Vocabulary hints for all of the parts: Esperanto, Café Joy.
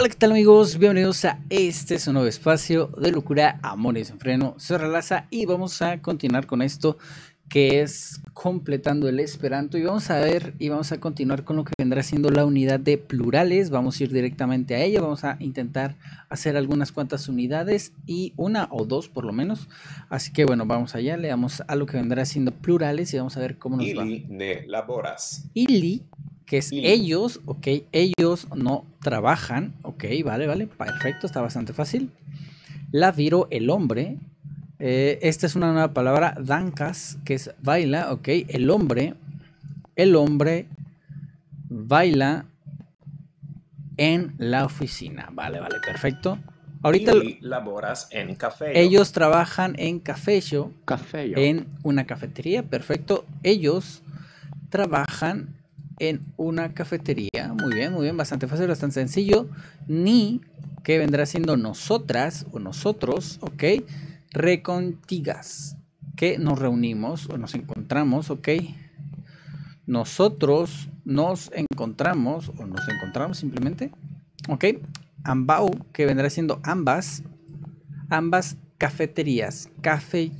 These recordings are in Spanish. Hola, ¿qué tal amigos? Bienvenidos a este su nuevo espacio de locura, amor y desenfreno. Soy Relaza y vamos a continuar con esto que es completando el Esperanto. Y vamos a ver y vamos a continuar con lo que vendrá siendo la unidad de plurales. Vamos a ir directamente a ella, vamos a intentar hacer algunas cuantas unidades y una o dos por lo menos. Así que bueno, vamos allá, le damos a lo que vendrá siendo plurales y vamos a ver cómo nos va. Ili ne laboras. Ili, que es ellos, ok, ellos no trabajan, ok, vale, perfecto, está bastante fácil. Laviro, el hombre, esta es una nueva palabra, dancas, que es baila, ok, el hombre baila en la oficina, vale, perfecto. Ahorita laboras en café. Ellos trabajan en café, en una cafetería, perfecto, ellos trabajan en una cafetería, muy bien, bastante fácil, bastante sencillo. Ni, que vendrá siendo nosotras o nosotros, ok. Recontigas, que nos reunimos o nos encontramos, ok. Nosotros nos encontramos o nos encontramos simplemente, ok. Ambau, que vendrá siendo ambas cafeterías, Café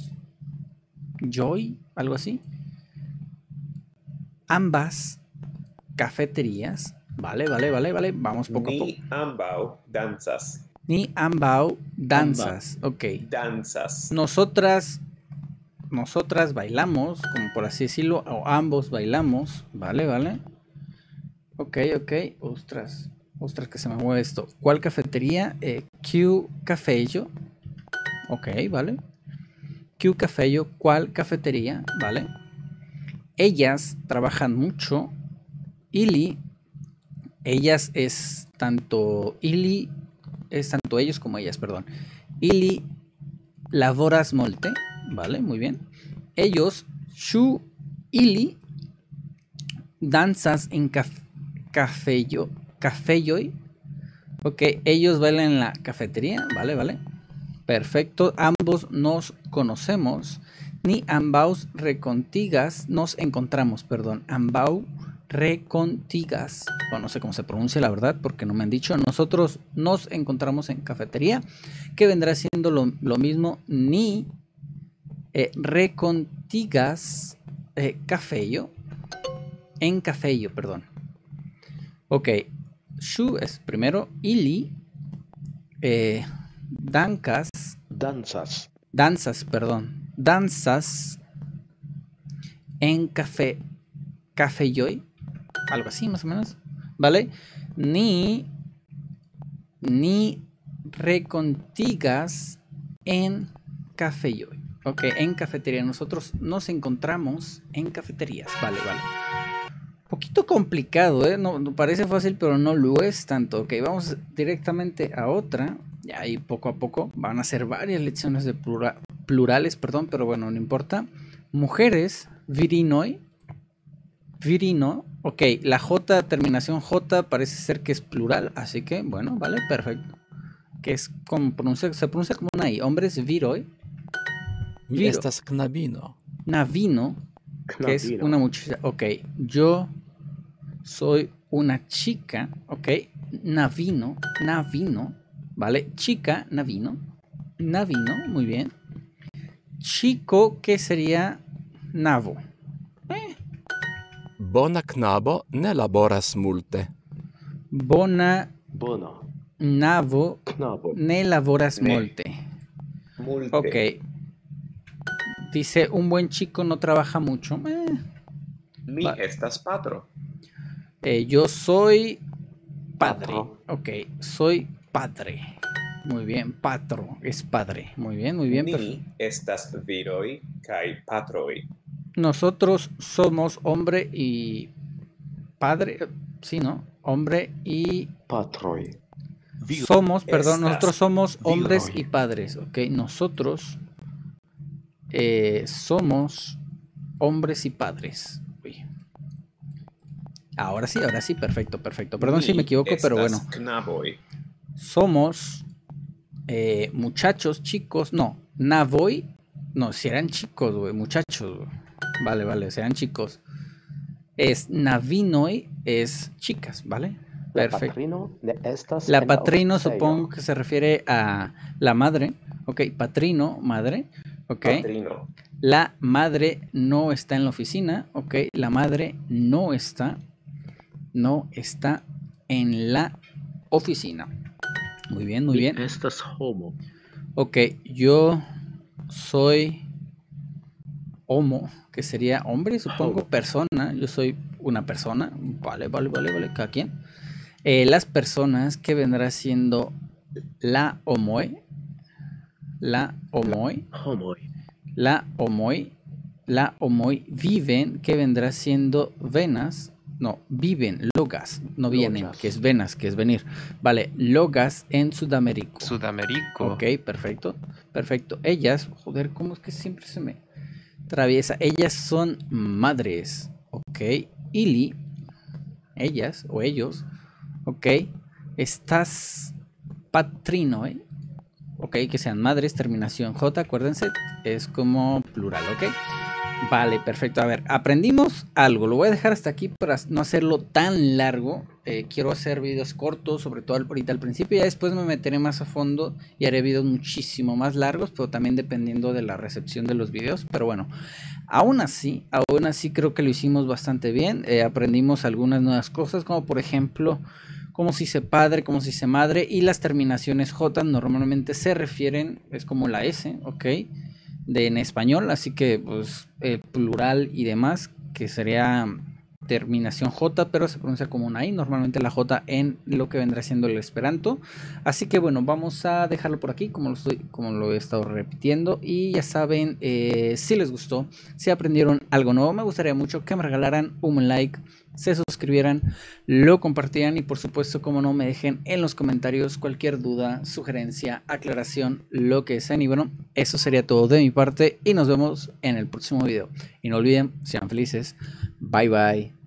Joy, algo así. Ambas cafeterías, vale, vamos poco a poco. Ni ambao danzas, ok. Danzas. Nosotras bailamos, como por así decirlo, o ambos bailamos, vale. Ok, ostras que se me mueve esto. ¿Cuál cafetería? Q Cafeyo, ok, vale. Q Cafeyo, ¿cuál cafetería? Vale. Ellas trabajan mucho. Ili, ellas es tanto ellos como ellas, perdón. Ili laboras molte, vale, muy bien. Ellos, shu ili danzas en café joy, ok, ellos bailan en la cafetería, vale, perfecto. Ambos nos conocemos. Ni ambaus recontigas, nos encontramos, perdón, ambau recontigas, bueno, no sé cómo se pronuncia la verdad porque no me han dicho. Nosotros nos encontramos en cafetería, que vendrá siendo lo mismo. Ni recontigas cafeyo, en cafeyo, perdón, ok. Shu es primero. Ili danzas en café Joy, algo así más o menos, vale. Ni recontigas en Café Joy, ok, en cafetería. Nosotros nos encontramos en cafeterías, vale, poquito complicado, no parece fácil pero no lo es tanto. Ok, vamos directamente a otra y ahí poco a poco van a ser varias lecciones de plurales, perdón, pero bueno, no importa. Mujeres, virino, ok, la J, terminación J, parece ser que es plural, así que bueno, vale, perfecto. Que es como se pronuncia como una I. Hombres, viro. Y estas navino, que es una muchacha, ok. Yo soy una chica, ok. Navino, vale, chica, navino, muy bien. Chico, que sería navo. Bona knabo ne laboras multe. Bona navo knabo ne laboras multe. Ok. Dice, un buen chico no trabaja mucho. Mi estas patro. Yo soy padre. Patro. Ok, soy padre. Muy bien, patro es padre. Muy bien. Ni estas viroi kai patroi. Nosotros somos hombre y padre, sí, ¿no? Hombre y... patroi. Somos, perdón, nosotros somos hombres y padres, ok. Nosotros somos hombres y padres. Uy. Ahora sí, perfecto. Perdón si me equivoco, pero bueno. Knaboi. Somos muchachos, chicos, no, navoi, no, si eran chicos, güey, muchachos, güey. Vale, serán chicos. Es navinoi, es chicas, ¿vale? Perfecto. Patrino de estas. La patrino supongo que se refiere a la madre. Ok, patrino, madre. Ok. Patrino. La madre no está en la oficina. Ok, la madre no está. No está en la oficina. Muy bien, muy bien. Estas homo. Ok, yo soy homo, que sería hombre, supongo, persona. Yo soy una persona. Vale, vale, vale, vale, cada quien. Las personas que vendrá siendo la homoe, la homoe, la homoe, la homoe viven, que vendrá siendo venas, no, viven, logas, no vienen, logas, que es venas, que es venir, vale, logas en Sudamérica. Sudamérica. Ok, perfecto, perfecto. Ellas, joder, ¿cómo es que siempre se me traviesa? Ellas son madres, ok, ili, ellas o ellos. Ok, estas patrinoe, ok, que sean madres, terminación J, acuérdense, es como plural, ok. Vale, perfecto, a ver, aprendimos algo, lo voy a dejar hasta aquí para no hacerlo tan largo, quiero hacer videos cortos, sobre todo ahorita al principio, y después me meteré más a fondo y haré videos muchísimo más largos, pero también dependiendo de la recepción de los videos, pero bueno, aún así creo que lo hicimos bastante bien, aprendimos algunas nuevas cosas, como por ejemplo, como si se padre, como si se madre, y las terminaciones J normalmente se refieren, es como la S, ok, en español, así que pues plural y demás, que sería terminación J, pero se pronuncia como una I, normalmente la J en lo que vendrá siendo el esperanto, así que bueno, vamos a dejarlo por aquí, como lo he estado repitiendo, y ya saben, si les gustó, si aprendieron algo nuevo, me gustaría mucho que me regalaran un like, se suscribieran, lo compartieran y por supuesto, como no, me dejen en los comentarios cualquier duda, sugerencia, aclaración, lo que deseen. Y bueno, eso sería todo de mi parte y nos vemos en el próximo video. Y no olviden, sean felices. Bye bye.